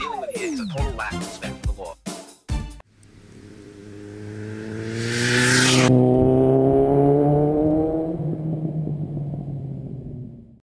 Dealing with it is a total lack of respect.